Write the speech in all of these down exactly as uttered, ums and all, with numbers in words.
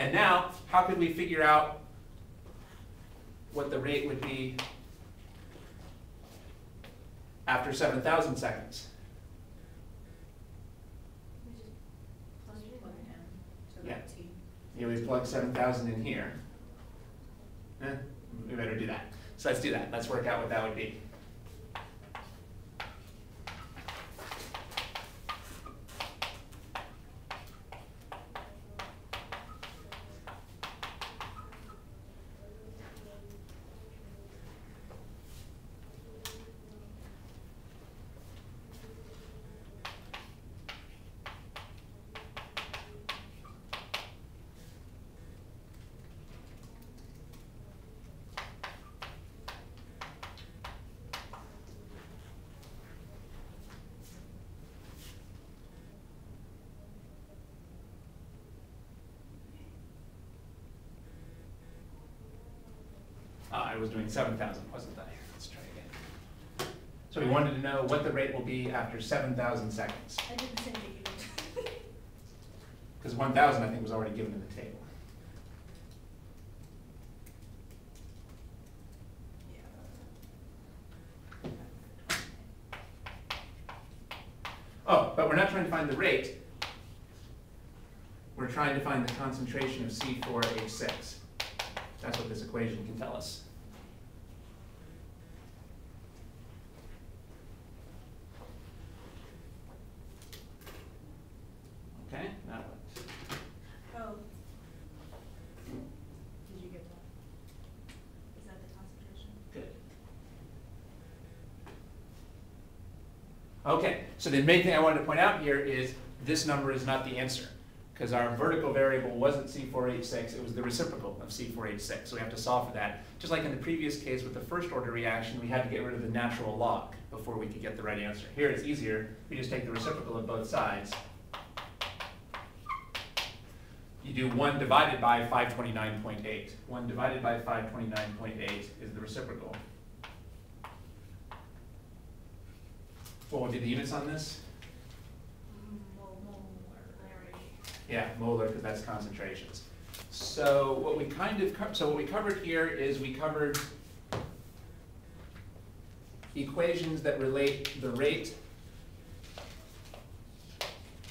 And now, how could we figure out what the rate would be after seven thousand seconds? Yeah. Yeah, we plug seven thousand in here. Eh, we better do that. So let's do that. Let's work out what that would be. Uh, I was doing seven thousand, wasn't I? Let's try again. So we wanted to know what the rate will be after seven thousand seconds. I did the same thing. Because one thousand, I think, was already given in the table. Oh, but we're not trying to find the rate. We're trying to find the concentration of C four H six. That's what this equation can tell us. Okay, that works. Oh. Did you get that? Is that the concentration? Good. Okay, so the main thing I wanted to point out here is this number is not the answer, because our vertical variable wasn't C four H six, it was the reciprocal of C four H six. So we have to solve for that. Just like in the previous case with the first order reaction, we had to get rid of the natural log before we could get the right answer. Here it's easier. We just take the reciprocal of both sides. You do one divided by five twenty-nine point eight. one divided by five twenty-nine point eight is the reciprocal. What would be the units on this? Yeah, molar, because that's concentrations. So what we kind of so what we covered here is we covered equations that relate the rate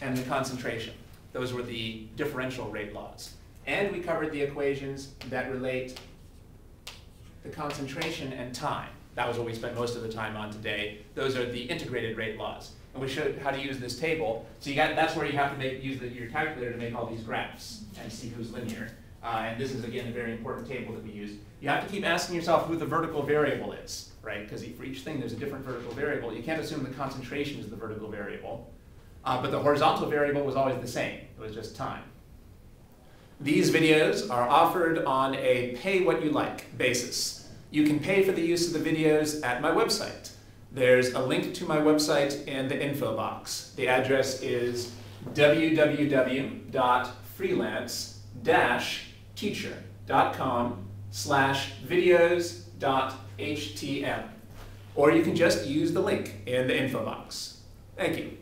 and the concentration. Those were the differential rate laws. And we covered the equations that relate the concentration and time. That was what we spent most of the time on today. Those are the integrated rate laws. And we showed how to use this table. So you got, that's where you have to make, use the, your calculator to make all these graphs and see who's linear. Uh, and this is, again, a very important table that we use. You have to keep asking yourself who the vertical variable is, right? Because for each thing, there's a different vertical variable. You can't assume the concentration is the vertical variable. Uh, but the horizontal variable was always the same. It was just time. These videos are offered on a pay-what-you-like basis. You can pay for the use of the videos at my website. There's a link to my website in the info box. The address is w w w dot freelance dash teacher dot com slash videos dot h t m. Or you can just use the link in the info box. Thank you.